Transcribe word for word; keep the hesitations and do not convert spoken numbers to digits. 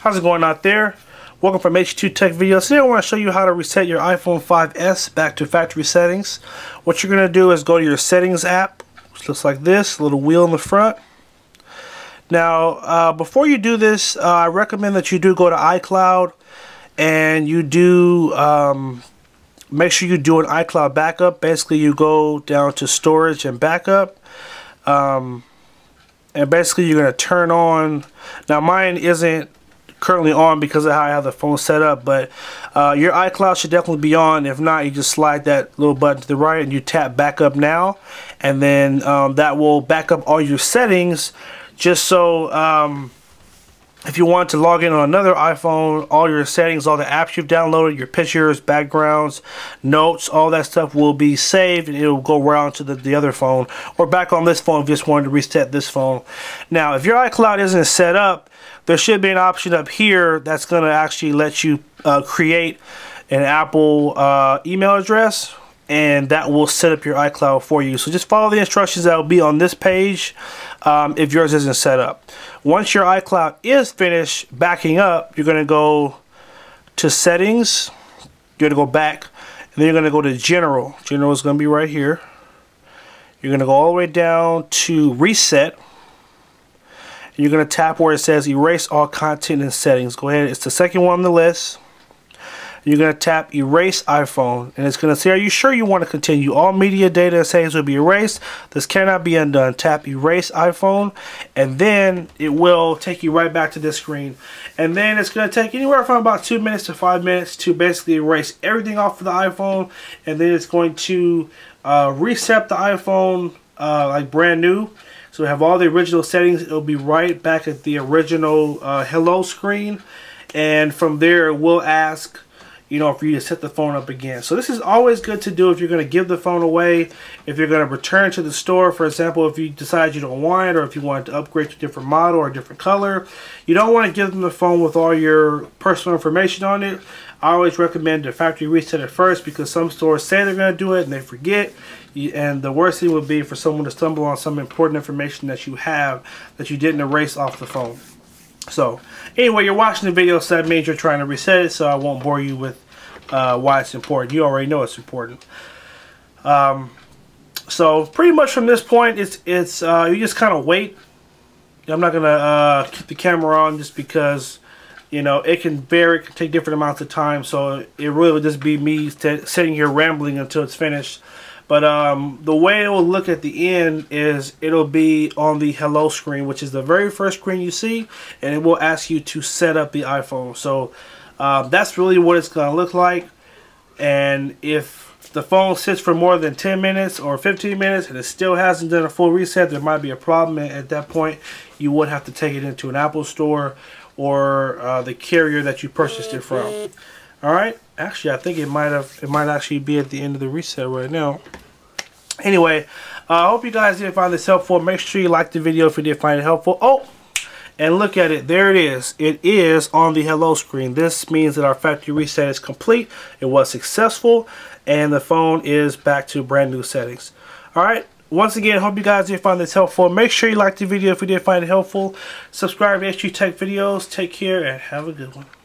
How's it going out there? Welcome from H two Tech Video. Today I want to show you how to reset your iPhone five S back to factory settings. What you're going to do is go to your settings app, which looks like this, a little wheel in the front. Now, uh, before you do this, uh, I recommend that you do go to iCloud and you do um, make sure you do an iCloud backup. Basically, you go down to storage and backup. Um, and basically, you're going to turn on. Now, mine isn't currently on because of how I have the phone set up, but uh, your iCloud should definitely be on. If not, you just slide that little button to the right and you tap backup now, and then um, that will back up all your settings, just so um, if you want to log in on another iPhone, all your settings, all the apps you've downloaded, your pictures, backgrounds, notes, all that stuff will be saved, and it'll go around to the, the other phone or back on this phone if you just wanted to reset this phone. Now, if your iCloud isn't set up, there should be an option up here that's going to actually let you uh, create an Apple uh, email address, and that will set up your iCloud for you. So just follow the instructions that will be on this page um, if yours isn't set up. Once your iCloud is finished backing up, you're going to go to settings, you're going to go back, and then you're going to go to general. General is going to be right here. You're going to go all the way down to reset. You're going to tap where it says erase all content and settings. Go ahead, it's the second one on the list. You're going to tap erase iPhone, and it's going to say, are you sure you want to continue? All media, data, and settings will be erased. This cannot be undone. Tap erase iPhone, and then it will take you right back to this screen. And then it's going to take anywhere from about two minutes to five minutes to basically erase everything off of the iPhone, and then it's going to uh, reset the iPhone uh, like brand new. So we have all the original settings. It'll be right back at the original uh, hello screen, and from there it will ask, you know, for you to set the phone up again. So this is always good to do if you're going to give the phone away, if you're going to return to the store. For example, if you decide you don't want it, or if you want to upgrade to a different model or a different color, you don't want to give them the phone with all your personal information on it. I always recommend the factory reset at first, because some stores say they're going to do it and they forget, and the worst thing would be for someone to stumble on some important information that you have that you didn't erase off the phone. So anyway, you're watching the video, so that means you're trying to reset it, so I won't bore you with uh, why it's important. You already know it's important. Um, so pretty much from this point, it's it's uh, you just kind of wait. I'm not going to uh, keep the camera on just because, you know, it can vary, it can take different amounts of time, so it really would just be me sitting here rambling until it's finished. But um, the way it will look at the end is it'll be on the hello screen, which is the very first screen you see, and it will ask you to set up the iPhone. So uh, that's really what it's going to look like. And if the phone sits for more than ten minutes or fifteen minutes and it still hasn't done a full reset, there might be a problem. At that point, you would have to take it into an Apple store or uh, the carrier that you purchased it from. All right. Actually, I think it might have it might actually be at the end of the reset right now. Anyway, uh, I hope you guys did find this helpful. Make sure you like the video if you did find it helpful. Oh, and look at it. There it is. It is on the hello screen. This means that our factory reset is complete. It was successful, and the phone is back to brand new settings. All right. Once again, hope you guys did find this helpful. Make sure you like the video if you did find it helpful. Subscribe to H two Tech Videos. Take care and have a good one.